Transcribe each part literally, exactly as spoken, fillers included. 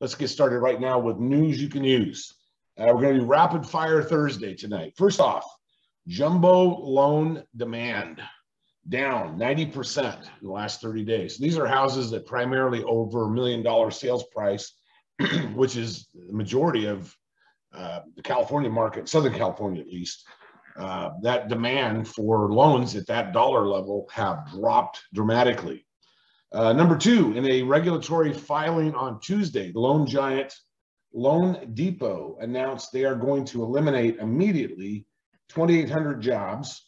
Let's get started right now with news you can use. Uh, we're going to do rapid fire Thursday tonight. First off, jumbo loan demand down ninety percent in the last thirty days. These are houses that primarily over a million dollar sales price, which is the majority of uh, the California market, Southern California at least. Uh, that demand for loans at that dollar level have dropped dramatically. Uh, number two, in a regulatory filing on Tuesday, the loan giant Loan Depot announced they are going to eliminate immediately twenty-eight hundred jobs,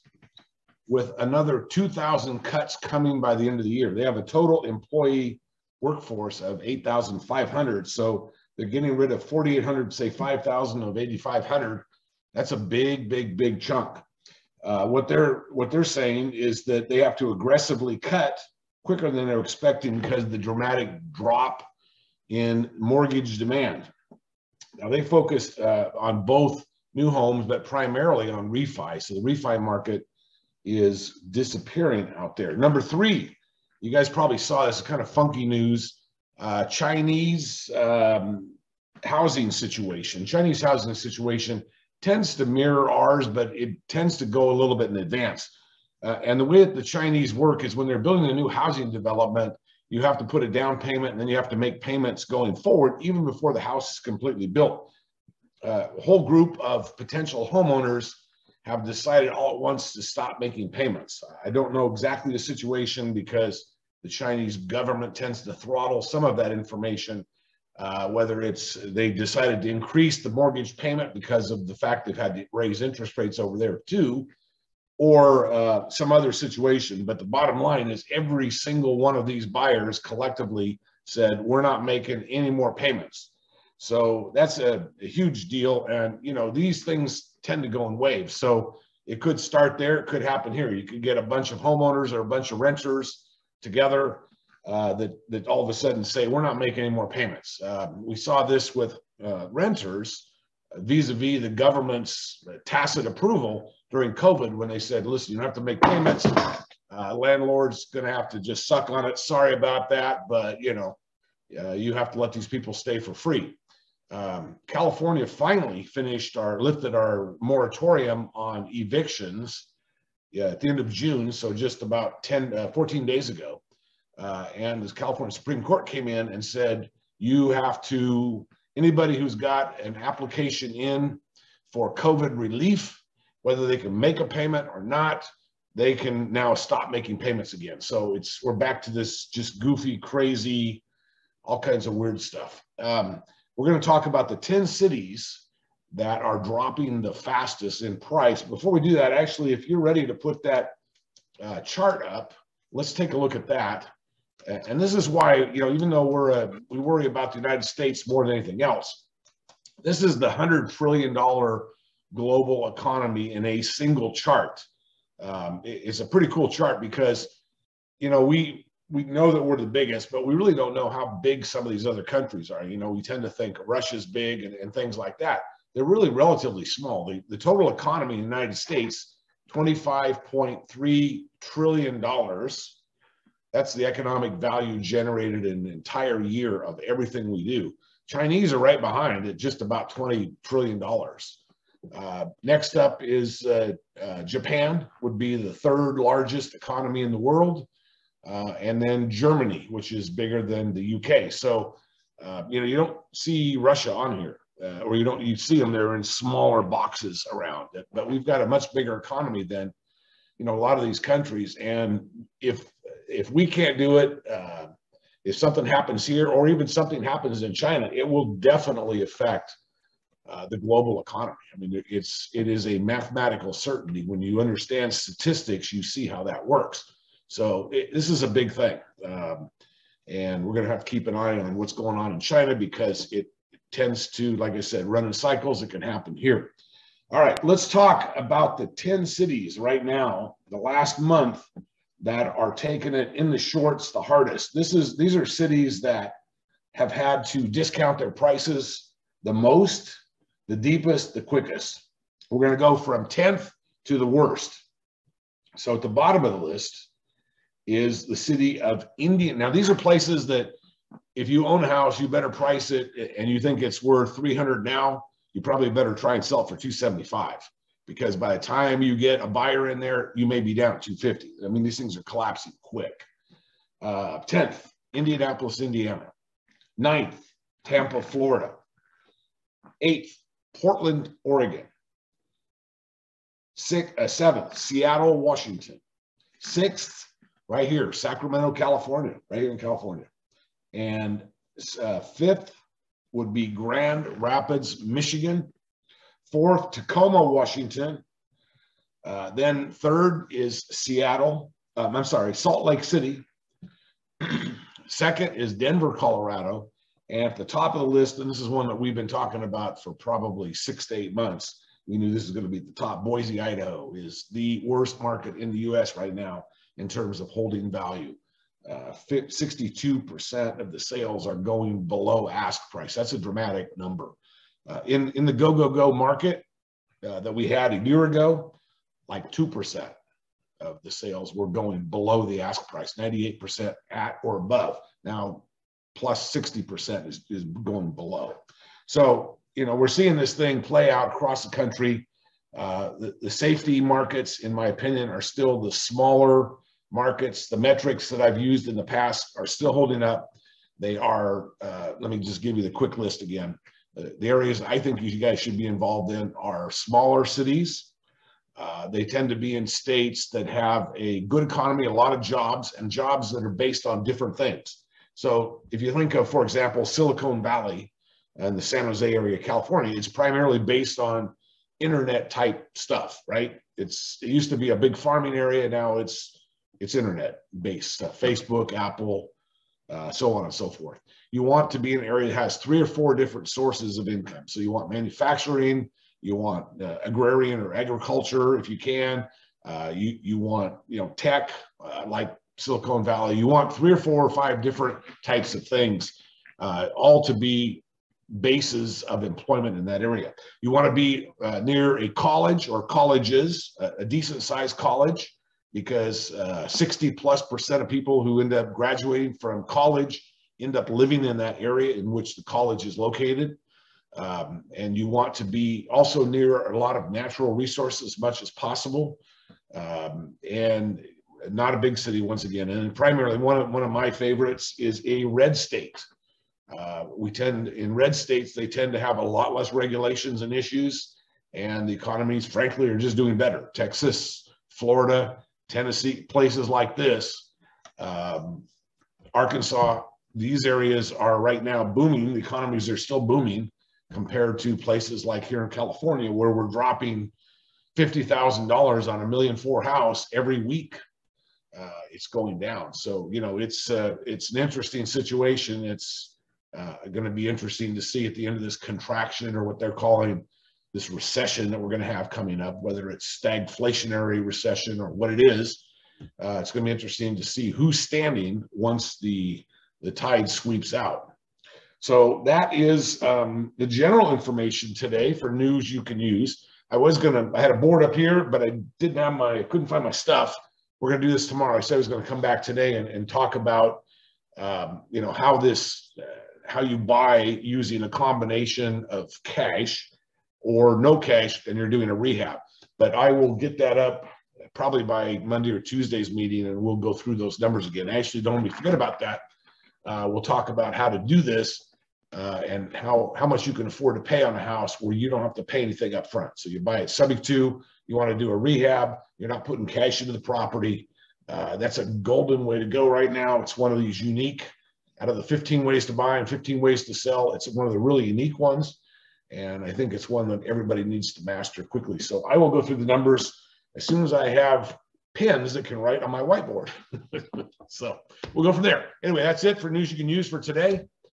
with another two thousand cuts coming by the end of the year. They have a total employee workforce of eight thousand five hundred. So they're getting rid of forty-eight hundred, say five thousand of eighty-five hundred. That's a big, big, big chunk. Uh, what they're what they're saying is that they have to aggressively cut quicker than they're expecting because of the dramatic drop in mortgage demand. Now they focused uh, on both new homes, but primarily on refi. So the refi market is disappearing out there. Number three, you guys probably saw this kind of funky news, uh, Chinese um, housing situation. Chinese housing situation tends to mirror ours, but it tends to go a little bit in advance. Uh, and the way that the Chinese work is when they're building a new housing development, you have to put a down payment and then you have to make payments going forward, even before the house is completely built. Uh, a whole group of potential homeowners have decided all at once to stop making payments. I don't know exactly the situation because the Chinese government tends to throttle some of that information, uh, whether it's they decided to increase the mortgage payment because of the fact they've had to raise interest rates over there too, or uh, some other situation. But the bottom line is every single one of these buyers collectively said, we're not making any more payments. So that's a, a huge deal. And, you know, these things tend to go in waves. So it could start there. It could happen here. You could get a bunch of homeowners or a bunch of renters together uh, that, that all of a sudden say, we're not making any more payments. Uh, we saw this with uh, renters vis-a-vis the government's tacit approval during COVID when they said, listen, you don't have to make payments. Uh, landlord's going to have to just suck on it. Sorry about that. But, you know, uh, you have to let these people stay for free. Um, California finally finished our, lifted our moratorium on evictions yeah, at the end of June, so just about ten, uh, fourteen days ago. Uh, and the California Supreme Court came in and said, you have to, anybody who's got an application in for COVID relief, whether they can make a payment or not, they can now stop making payments again. So it's, we're back to this just goofy, crazy, all kinds of weird stuff. Um, We're going to talk about the ten cities that are dropping the fastest in price. Before we do that, actually, if you're ready to put that uh, chart up, let's take a look at that. And this is why, you know, even though we're uh, we worry about the United States more than anything else, this is the one hundred trillion dollar global economy in a single chart. Um, it's a pretty cool chart because, you know, we... we know that we're the biggest, but we really don't know how big some of these other countries are. You know, we tend to think Russia's big and, and things like that. They're really relatively small. The, the total economy in the United States, twenty-five point three trillion dollars. That's the economic value generated in an entire year of everything we do. Chinese are right behind at just about twenty trillion dollars. Uh, next up is uh, uh, Japan, would be the third largest economy in the world. Uh, and then Germany, which is bigger than the U K. So, uh, you know, you don't see Russia on here, uh, or you don't, you see them, they're in smaller boxes around it. But we've got a much bigger economy than, you know, a lot of these countries. And if, if we can't do it, uh, if something happens here, or even something happens in China, it will definitely affect uh, the global economy. I mean, it's, it is a mathematical certainty. When you understand statistics, you see how that works. So it, this is a big thing, um, and we're going to have to keep an eye on what's going on in China because it, it tends to, like I said, run in cycles. It can happen here. All right, let's talk about the ten cities right now, the last month, that are taking it in the shorts the hardest. This is these are cities that have had to discount their prices the most, the deepest, the quickest. We're going to go from tenth to the worst. So at the bottom of the list is the city of Indian. Now, these are places that if you own a house, you better price it, and you think it's worth three hundred now, you probably better try and sell for two seventy-five, because by the time you get a buyer in there, you may be down at two fifty. I mean, these things are collapsing quick. Uh, tenth, Indianapolis, Indiana. Ninth, Tampa, Florida. Eighth, Portland, Oregon. Sixth, uh, seventh, Seattle, Washington. Sixth, right here, Sacramento, California, right here in California. And uh, fifth would be Grand Rapids, Michigan. Fourth, Tacoma, Washington. Uh, then third is Seattle. Um, I'm sorry, Salt Lake City. Second is Denver, Colorado. And at the top of the list, and this is one that we've been talking about for probably six to eight months, we knew this is going to be at the top. Boise, Idaho is the worst market in the U S right now in terms of holding value. Uh, sixty-two percent of the sales are going below ask price. That's a dramatic number. Uh, in, in the go, go, go market uh, that we had a year ago, like two percent of the sales were going below the ask price, ninety-eight percent at or above. Now, plus sixty percent is, is going below. So, you know, we're seeing this thing play out across the country. Uh, the, the safety markets, in my opinion, are still the smaller markets. The metrics that I've used in the past are still holding up. They are, uh, let me just give you the quick list again. Uh, the areas I think you guys should be involved in are smaller cities. Uh, they tend to be in states that have a good economy, a lot of jobs, and jobs that are based on different things. So if you think of, for example, Silicon Valley and the San Jose area of California, it's primarily based on internet type stuff, right? It's, it used to be a big farming area. Now it's It's internet-based, uh, Facebook, Apple, uh, so on and so forth. You want to be in an area that has three or four different sources of income. So you want manufacturing, you want uh, agrarian or agriculture if you can. Uh, you, you want, you know, tech uh, like Silicon Valley. You want three or four or five different types of things, uh, all to be bases of employment in that area. You want to be uh, near a college or colleges, a, a decent-sized college, because uh, sixty plus percent of people who end up graduating from college end up living in that area in which the college is located. Um, and you want to be also near a lot of natural resources as much as possible, um, and not a big city once again. And primarily one of, one of my favorites is a red state. Uh, we tend, in red states, they tend to have a lot less regulations and issues, and the economies, frankly, are just doing better. Texas, Florida, Tennessee, places like this, um, Arkansas, these areas are right now booming. The economies are still booming compared to places like here in California, where we're dropping fifty thousand dollars on a million four house every week. Uh, it's going down. So, you know, it's, uh, it's an interesting situation. It's uh, going to be interesting to see at the end of this contraction, or what they're calling this recession that we're going to have coming up, whether it's stagflationary recession or what it is. Uh, it's going to be interesting to see who's standing once the, the tide sweeps out. So that is um, the general information today for news you can use. I was going to, I had a board up here, but I didn't have my, I couldn't find my stuff. We're going to do this tomorrow. I said I was going to come back today and, and talk about, um, you know, how this, uh, how you buy using a combination of cash or no cash, and you're doing a rehab. But I will get that up probably by Monday or Tuesday's meeting, and we'll go through those numbers again. Actually, don't let me forget about that. Uh, we'll talk about how to do this uh, and how, how much you can afford to pay on a house where you don't have to pay anything up front. So you buy it subject to, you want to do a rehab, you're not putting cash into the property. Uh, that's a golden way to go right now. It's one of these unique, out of the fifteen ways to buy and fifteen ways to sell, it's one of the really unique ones. And I think it's one that everybody needs to master quickly. So I will go through the numbers as soon as I have pens that can write on my whiteboard. So we'll go from there. Anyway, that's it for news you can use for today.